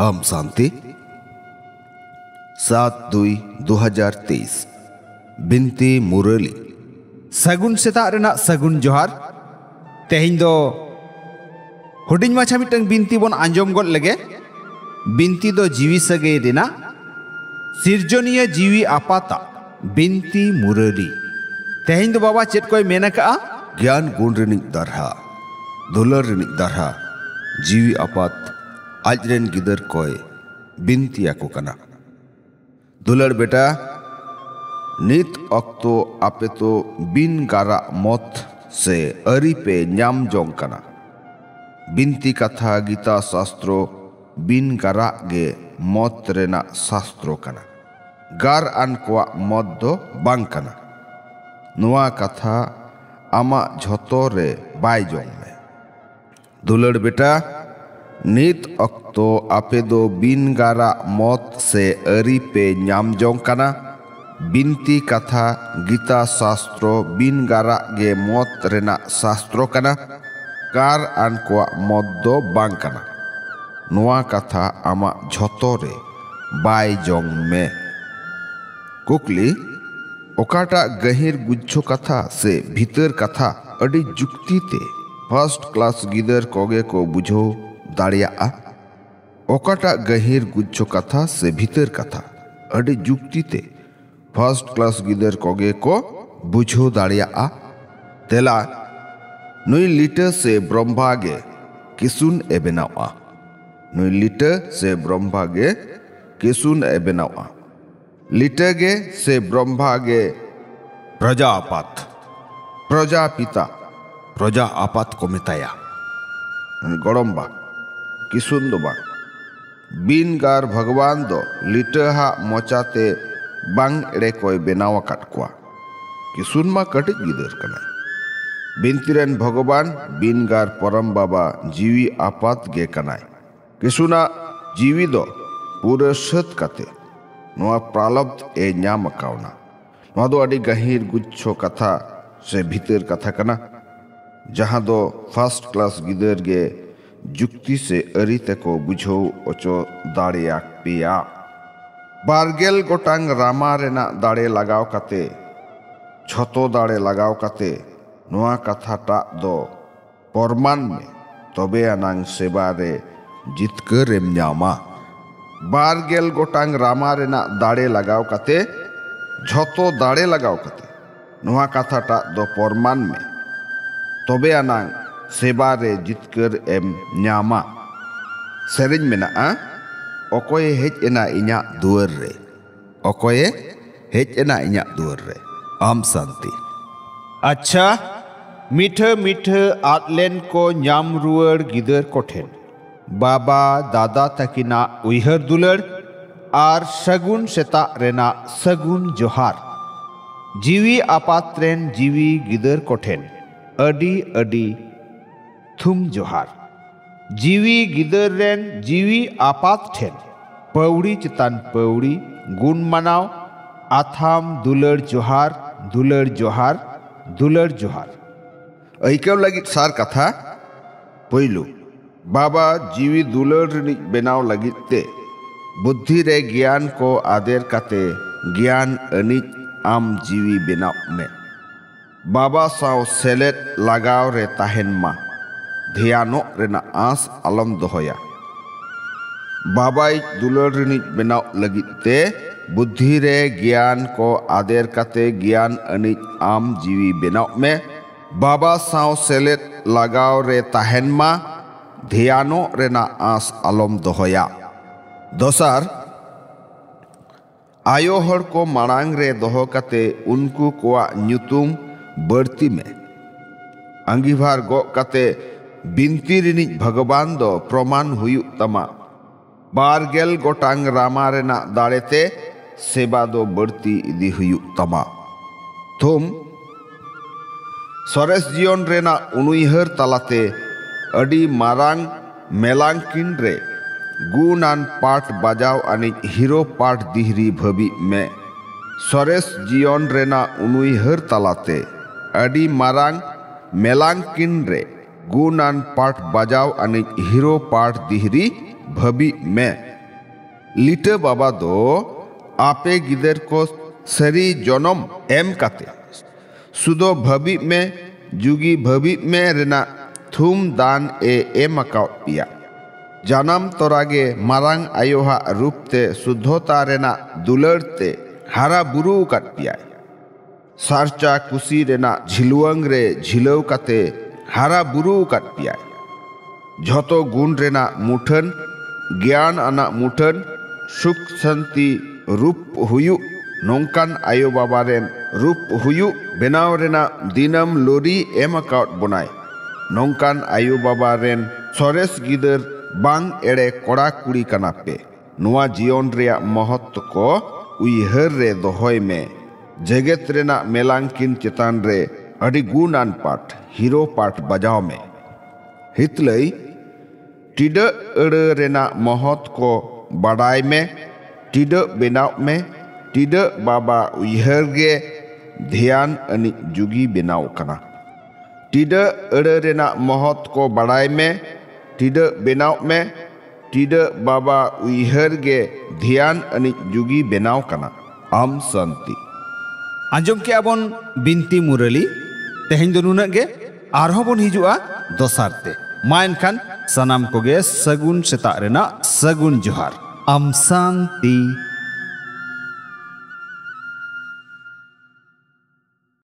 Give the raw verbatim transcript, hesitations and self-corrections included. आम शांति सात दुई दो हजार तेईस बिनती मुरली सगुन सेतार रेना सगुन जोहार। तेहेन दो हुडिंग माछा मिटन बिनती बन आंजम गद लगे। बिनती दो जीवी सगे रेना सिरजनीय जीवी आपाता बिनती मुरली। तेहेन दो बाबा चेद कोई मेना का ज्ञान गुण रेनी दरहा दुलर रेनी दरहा जीवी आपात आज रेन गिदर कोई बिनती आको कना। दुलर बेटा नित अक्तो आपे तो बिन गारा मत से अरी पे न्याम जोंग कना। बिनती कथा गीता शास्त्रो बिन गारा गे मत रेना शास्त्रो कना। गार आन कोआ मत दो बांग कना। नुआ कथा आमा झतो रे बाय जोंग में। दुलर बेटा नित अक्तो आपे दो बिन गारा मत से अरी पे न्याम जोंग कना। बिनती कथा गीता शास्त्रो बिन गारा गे मत रेना शास्त्रो कना। कार आन कोआ मत दो बांग कना। नुआ कथा आमा झतो रे बाय जोंग में। कुकली ओकाटा गहिर गुच्छो कथा से भीतर कथा अड़ी जुक्ति ते फर्स्ट क्लास गिदर कोगे को बुझो दाड़िया। ओकाटा गहिर गुच्छो कथा से भीतर कथा अड़ी जुक्ति ते फर्स्ट क्लास गिदर कोगे को बुझो दाड़िया। तेला नुई लिटर से ब्रह्मागे किसुन ए बेनावा। नुई लिटर से ब्रह्मागे किसुन ए बेनावा। लिटर गे से ब्रह्मागे प्रजापात प्रजापिता प्रजा आपात को मिताया गरम बा किसुन दो बा। बिन गार भगवान दो लिटर हा मोचाते बांग एड़े कोई बेनावा काट कुआ किसुन मा कटिक गिदर कना। बिनतिरेन भगवान बिनगार परम बाबा जीवी आपात गे कनाय। किसुना जीवी दो पूरे सत काते नोआ प्रालब्ध ए न्याम कावना। नोआ दो अड़ी गहिर गुच्छो कथा से भीतर कथा कना जहां दो फर्स्ट क्लास गिदर गे जुक्ति से अरिते को बुझो ओचो दाड़िया पिया। बारगेल गोटांग रामा रेना दाड़े लगाव काते छतो दाड़े लगाव काते नुआ कथा टा दो परमान में तबे अनांग सेवा रे जितकर रेम न्यामा। बारगेल गोटांग रामा रेना दाड़े लगाव काते छतो दाड़े लगाव काते नुआ कथा टा दो परमान में तबे अनांग सेवा रे जितकर एम न्यामा। सेरिंज में ना आ अकोये हेज एना इन्या दुआर रे। अकोये हेज एना इन्या दुआर रे। आम शांति। अच्छा मीठे मीठे आतलेन को न्याम रुआर गिदर कोठेन बाबा दादा तकिना उइहर दुलर आर सगुन सेता रेना सगुन जोहार। जीवी आपात्रेन जीवी गिदर कोठेन अडी अडी थुम जोहार। जीवी गिदर रेन जीवी आपात ठेन पौड़ी चितान पौड़ी गुण मनाव आथाम दुलर जोहार दुलर जोहार दुलर जोहार। ऐकव लगी सार कथा पहलू बाबा जीवी दुलर बनाव लगी ते बुद्धि रे ज्ञान को आदेर काते ज्ञान अनिज आम जीवी बनाव में बाबा साव सेलेट लगाव रे ताहेन मा ध्यानो रेना आस आलम दोहया। बाबाई दुलर रेनी बनाव लगीते बुद्धि रे ज्ञान को आदेर काते ज्ञान अनिज आम जीवी बनाव में बाबा साव सेलेट लगाव रे ताहेन मा ध्यानो रेना आस आलम दोहया। दोसार आयो हर को मारांग रे दोहो काते उनको कोआ न्युतुम बढ़ती में अंगीभार गो काते बिनती रिनी भगवान दो प्रमाण हुयुक तमा। बारगेल गोटांग रामा रेना दाड़ेते सेवा दो बढ़ती इदी हुयुक तमा। तुम सरेस जीवन रेना उनुइहर तालाते अडी मारांग मेलांग किन रे गुणान पाठ बजाव अनि हीरो पाठ दिहरी भवी में। सरेस जीवन रेना उनुइहर तालाते अडी मारांग मेलांग किन रे गुणान पाठ बजाव अनिज हीरो पाठ दिहरी भबी में लिटे बाबा दो आपे गिदर को सरी जनम एम काते सुदो भबी में जुगी भबी में रेना थुम दान ए एम आकाव पिया जानम तोरागे मारांग आयोहा रूपते शुद्धता रेना दुलड़ते हारा बुरु काट पिया सार्चा कुसी रेना झिलुवंग रे झिलव काते हारा बुरु काट पिया झतो गुण रेना मुठन ज्ञान अना मुठन सुख शांति रूप हुयु नोंकान आयो बाबा रेन रूप हुयु बनाव रेना दिनम लोरी एम आकाव बनाय नोंकान आयो बाबा रेन सरेस गिदर बांग एड़े कोड़ा कुड़ी कना पे नुआ जीवन रिया महत्व को उइहर रे दोहोय में जगत रेना मेलांकिन चितान रे अड़ी गुणान पाठ हीरो पाठ बजाओ में हितलई टिड अड़ रेना महत्व को बढ़ाई में टिड बनाव में टिड बाबा उइहर गे ध्यान अनि जुगी बनाव कना टिड अड़ रेना महत्व को बढ़ाई में टिड बनाव में टिड बाबा उइहर गे ध्यान अनिक जुगी बनाव कना आम शांति आंजम के आबन बिनती मुरली तेहेन दो नुना गे आरहो बन हिजुआ दोसारते मायन खान सनाम को गे सगुन सेतारेना सगुन जोहार आम शांति।